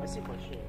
Спасибо большое.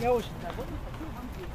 Я очень довольна, хочу вам видеть.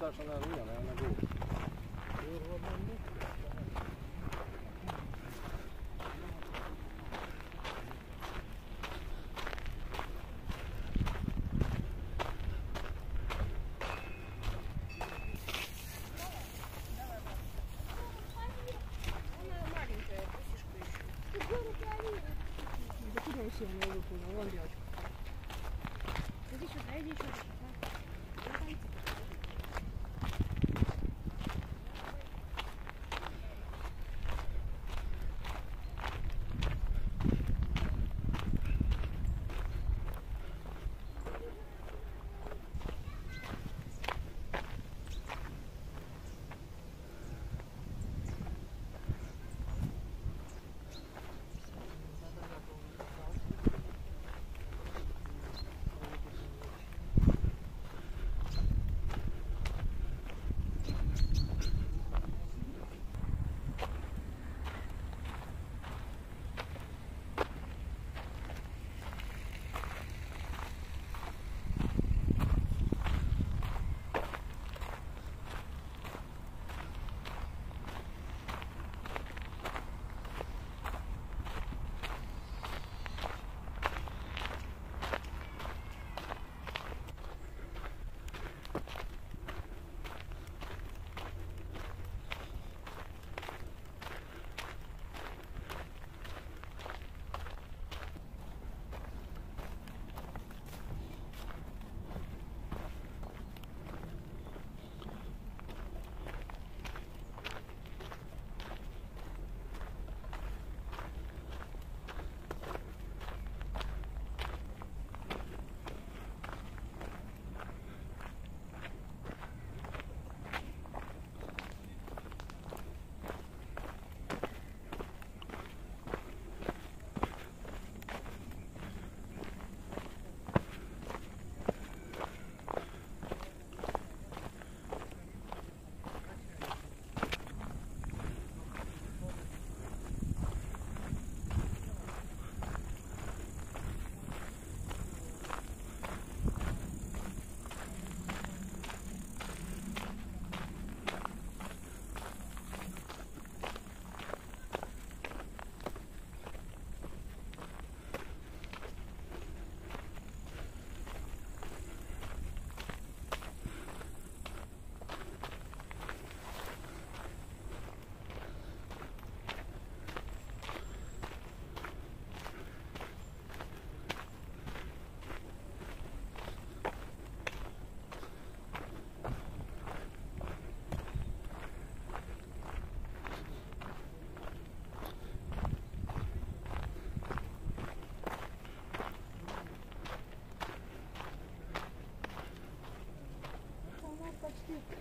där sån här rena, den är god.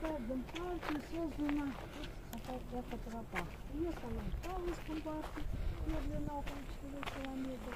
Каждом парке создана автотропа. Есть она в Павловском парке, ее длина около 4 километров.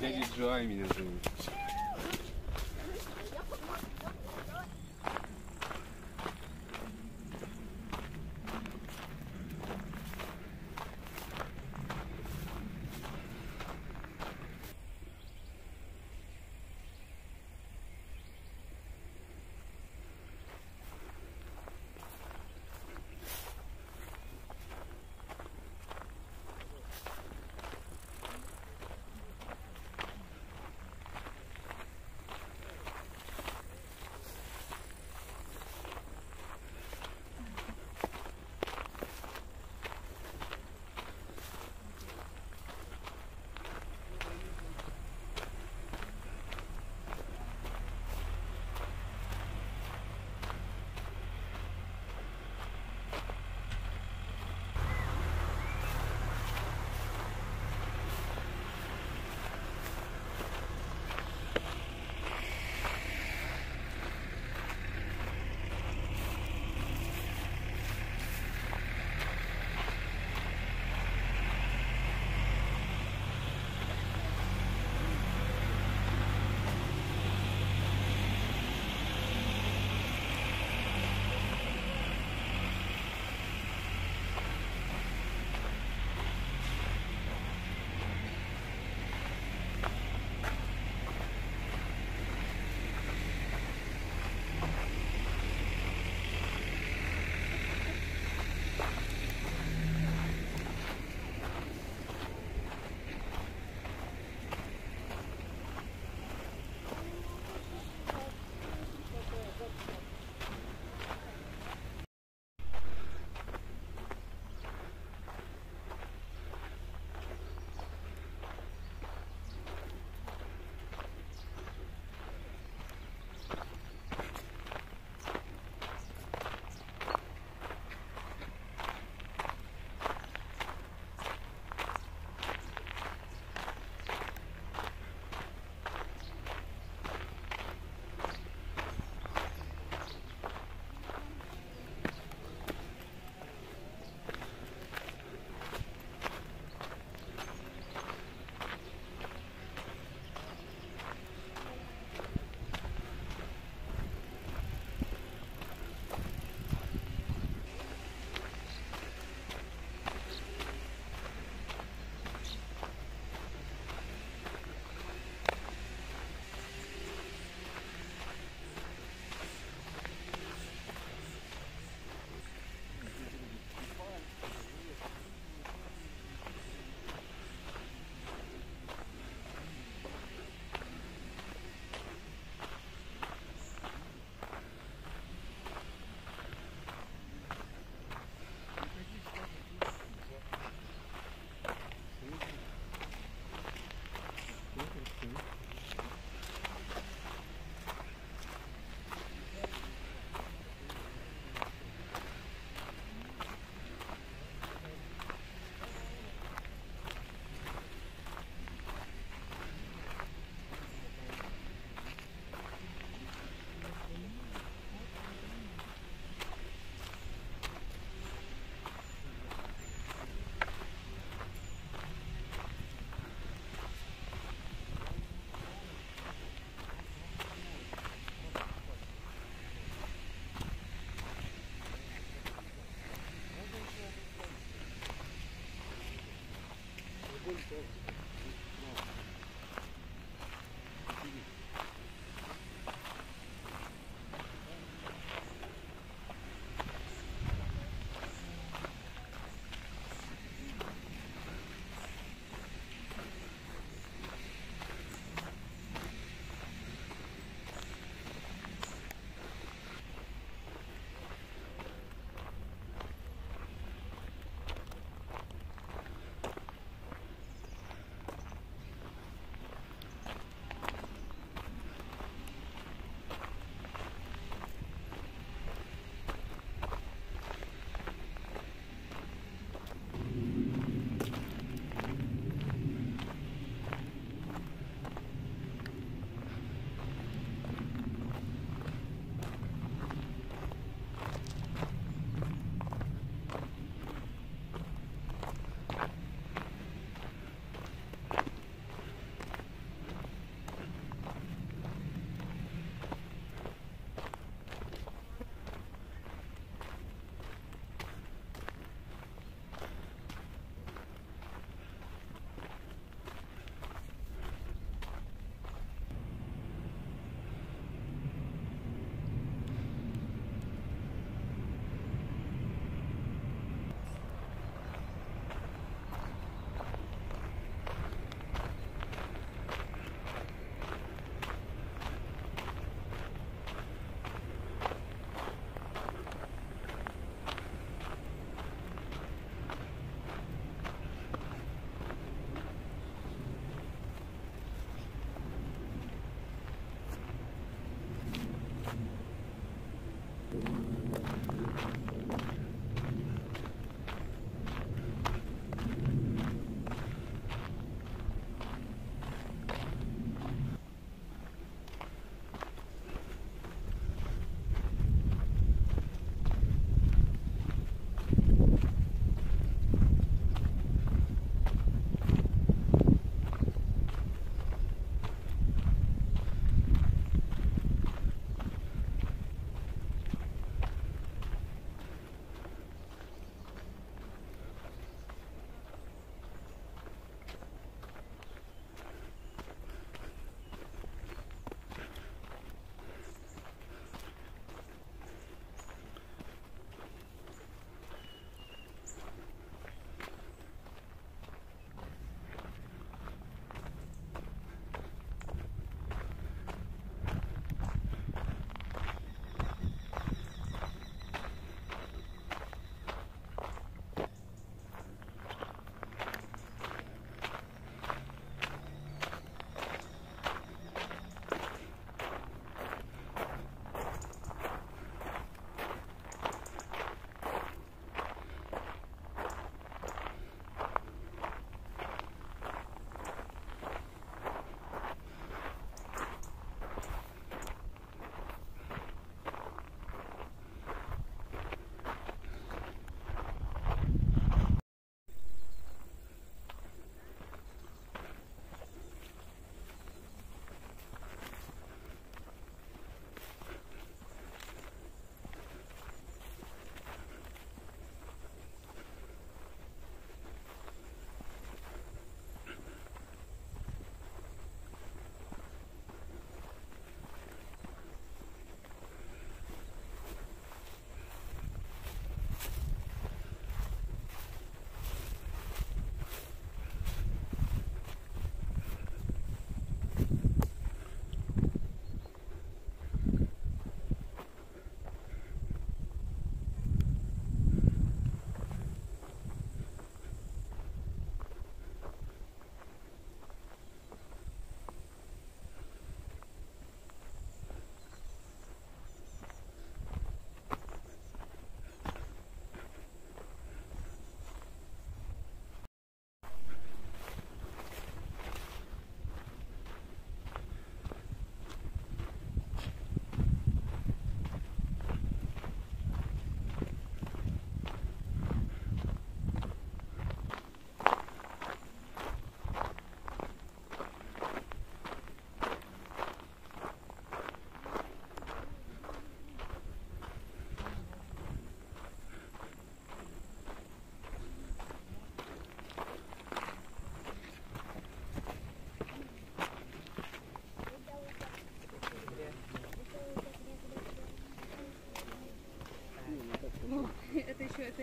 Дядя Джоай меня зовут.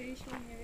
еще у меня